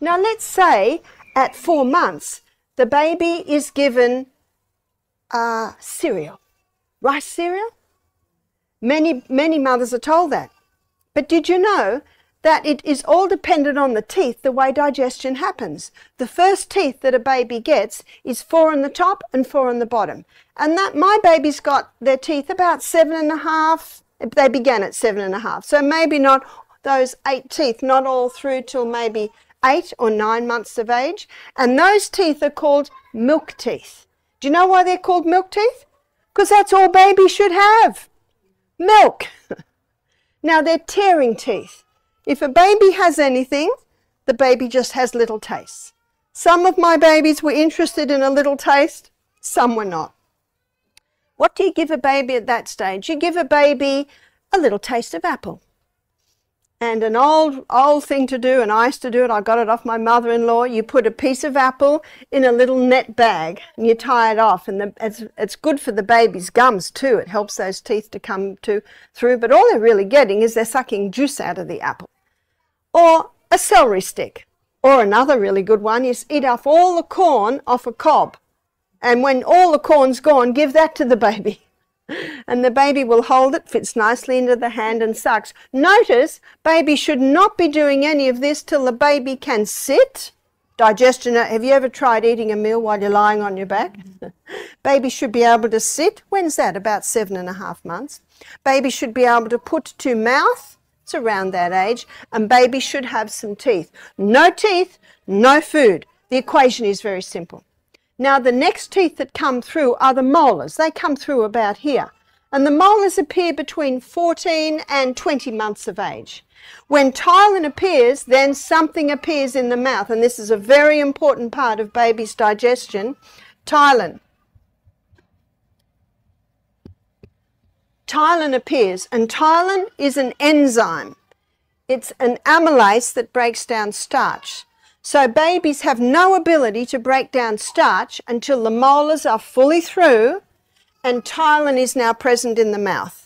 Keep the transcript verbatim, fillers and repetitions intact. Now let's say at four months the baby is given uh, cereal, rice cereal. Many, many mothers are told that. But did you know that it is all dependent on the teeth, the way digestion happens? The first teeth that a baby gets is four on the top and four on the bottom. And that my baby's got their teeth about seven and a half. They began at seven and a half. So maybe not those eight teeth, not all through till maybe eight or nine months of age. And those teeth are called milk teeth. Do you know why they're called milk teeth? Because that's all baby should have. Milk. Now they're tearing teeth. If a baby has anything, the baby just has little tastes. Some of my babies were interested in a little taste, some were not. What do you give a baby at that stage? You give a baby a little taste of apple. And an old, old thing to do, and I used to do it, I got it off my mother-in-law, you put a piece of apple in a little net bag and you tie it off, and the, it's, it's good for the baby's gums too, it helps those teeth to come to, through, but all they're really getting is they're sucking juice out of the apple. Or a celery stick, or another really good one is eat off all the corn off a cob, and when all the corn's gone, give that to the baby. And the baby will hold it, fits nicely into the hand and sucks. Notice, baby should not be doing any of this till the baby can sit. Digestion, have you ever tried eating a meal while you're lying on your back? Baby should be able to sit. When's that? About seven and a half months. Baby should be able to put to mouth. It's around that age. And baby should have some teeth. No teeth, no food. The equation is very simple. Now the next teeth that come through are the molars. They come through about here. And the molars appear between fourteen and twenty months of age. When ptyalin appears, then something appears in the mouth. And this is a very important part of baby's digestion. Ptyalin. Ptyalin appears, and ptyalin is an enzyme. It's an amylase that breaks down starch. So babies have no ability to break down starch until the molars are fully through and ptyalin is now present in the mouth.